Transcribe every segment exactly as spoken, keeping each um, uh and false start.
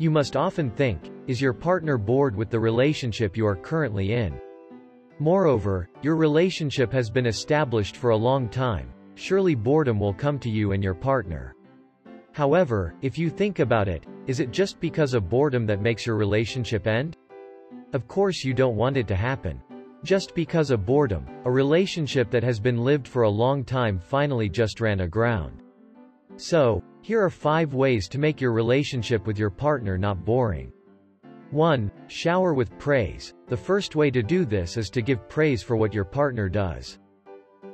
You must often think, is your partner bored with the relationship you are currently in? Moreover, your relationship has been established for a long time. Surely boredom will come to you and your partner. However, if you think about it, is it just because of boredom that makes your relationship end? Of course you don't want it to happen. Just because of boredom, a relationship that has been lived for a long time finally just ran aground. So, here are five ways to make your relationship with your partner not boring. one. Shower with praise. The first way to do this is to give praise for what your partner does.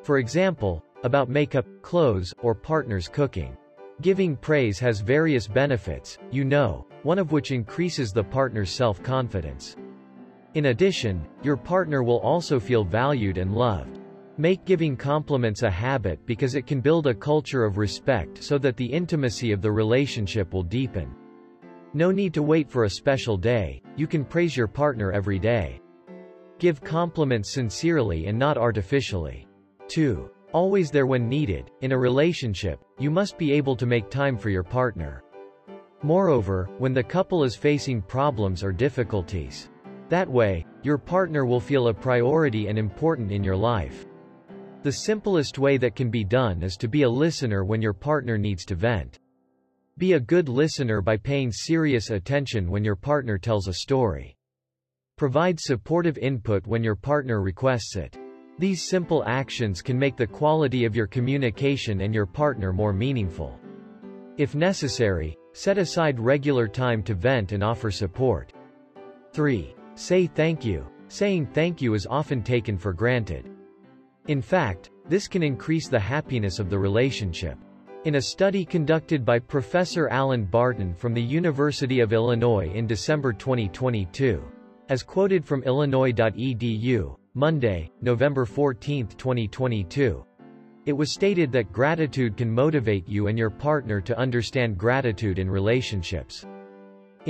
For example, about makeup, clothes, or partner's cooking. Giving praise has various benefits, you know, one of which increases the partner's self-confidence. In addition, your partner will also feel valued and loved. Make giving compliments a habit because it can build a culture of respect so that the intimacy of the relationship will deepen. No need to wait for a special day, you can praise your partner every day. Give compliments sincerely and not artificially. two. Always there when needed. In a relationship, you must be able to make time for your partner. Moreover, when the couple is facing problems or difficulties. That way, your partner will feel a priority and important in your life. The simplest way that can be done is to be a listener when your partner needs to vent. Be a good listener by paying serious attention when your partner tells a story. Provide supportive input when your partner requests it. These simple actions can make the quality of your communication and your partner more meaningful. If necessary, set aside regular time to vent and offer support. three. Say thank you. Saying thank you is often taken for granted. In fact, this can increase the happiness of the relationship. In a study conducted by Professor Alan Barden from the University of Illinois in December twenty twenty-two, as quoted from illinois dot e d u, Monday, November fourteenth twenty twenty-two, it was stated that gratitude can motivate you and your partner to understand gratitude in relationships.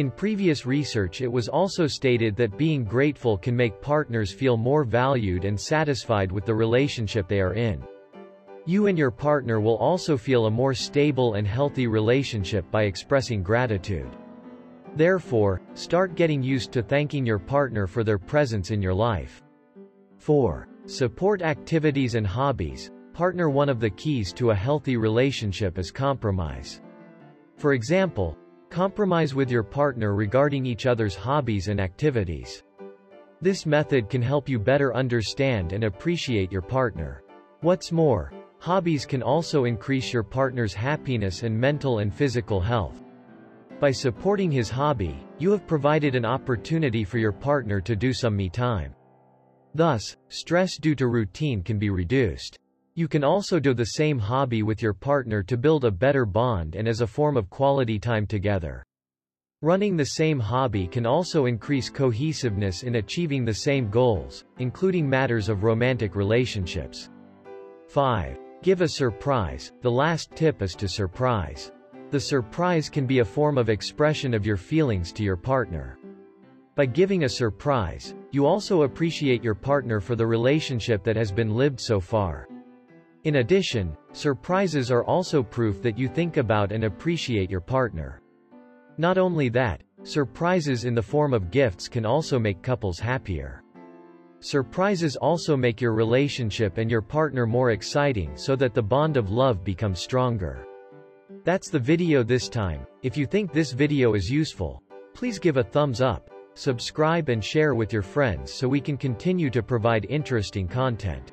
In previous research, it was also stated that being grateful can make partners feel more valued and satisfied with the relationship they are in. You and your partner will also feel a more stable and healthy relationship by expressing gratitude. Therefore, start getting used to thanking your partner for their presence in your life. four. Support activities and hobbies. Partner. One of the keys to a healthy relationship is compromise. For example, compromise with your partner regarding each other's hobbies and activities. This method can help you better understand and appreciate your partner. What's more, hobbies can also increase your partner's happiness and mental and physical health. By supporting his hobby, you have provided an opportunity for your partner to do some me time. Thus, stress due to routine can be reduced. You can also do the same hobby with your partner to build a better bond and as a form of quality time together. Running the same hobby can also increase cohesiveness in achieving the same goals, including matters of romantic relationships. five. Give a surprise. The last tip is to surprise. The surprise can be a form of expression of your feelings to your partner. By giving a surprise, you also appreciate your partner for the relationship that has been lived so far. In addition, surprises are also proof that you think about and appreciate your partner. Not only that, surprises in the form of gifts can also make couples happier. Surprises also make your relationship and your partner more exciting so that the bond of love becomes stronger. That's the video this time. If you think this video is useful, please give a thumbs up, subscribe and share with your friends so we can continue to provide interesting content.